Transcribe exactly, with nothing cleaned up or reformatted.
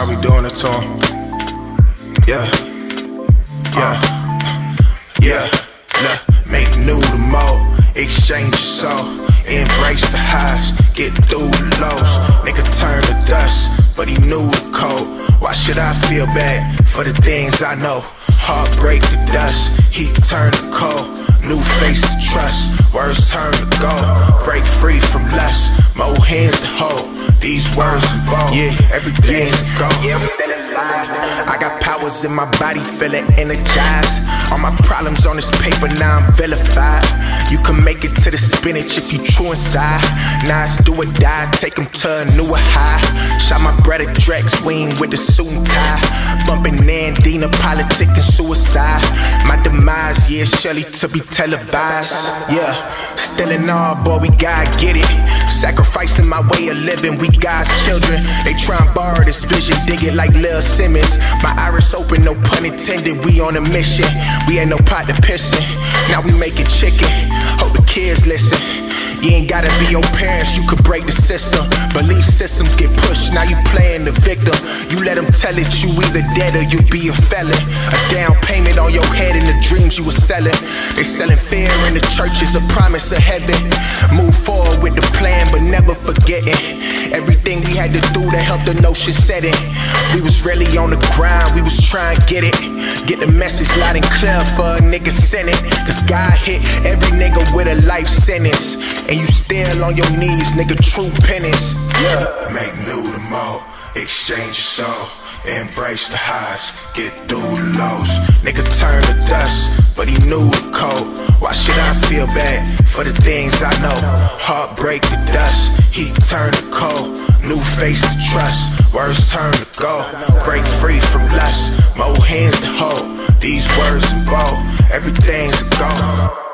how we doing it to him. Yeah, yeah, yeah. Nah, make new the mold, exchange your soul, embrace the highs, get through the lows. Nigga turned to dust, but he knew the code. Why should I feel bad for the things I know? Heartbreak to dust, heat turned to cold. New face to trust, words turn to gold. Break free from lust, more hands to hold. These words involve, yeah, everything's a goal. Yeah, I'm still alive. I got powers in my body, feeling energized. All my problems on this paper, now I'm vilified. You can make it to the spinach if you true inside. Now it's do or die, take them to a newer high. Shot my brother Drex, we ain't with the suit and tie. Bumping Nandina, politic and suicide. My demise, yeah, surely to be televised. Yeah, still in awe, boy, we gotta get it. Sacrificing my way of living, we God's children. They try and borrow this vision, dig it like Lil Simmons. My iris open, no pun intended, we on a mission. We ain't no pot to piss in, now we making chicken. Hope the kids listen. You ain't gotta be your parents, you could break the system. Belief systems get pushed, now you playing the victim. You let them tell it, you either dead or you be a felon. A down payment on your head and the dreams you were selling. They selling fear in the churches, a promise of heaven. Move forward with the plan, but never forgetting everything we had to do to help the notion set in. We was really on the grind, we was trying to get it. Get the message loud and clear for a nigga sent it. Cause God hit every nigga with a life sentence. And you still on your knees, nigga, true penance. Yeah. Make new the mold, exchange your soul, embrace the highs, get through the lows. Nigga turned to dust, but he knew the code. Why should I feel bad for the things I know? Heartbreak to dust, he turned to cold. New face to trust, words turn to gold. Break free from lust, more hands to hold. These words involve, everything's a goal.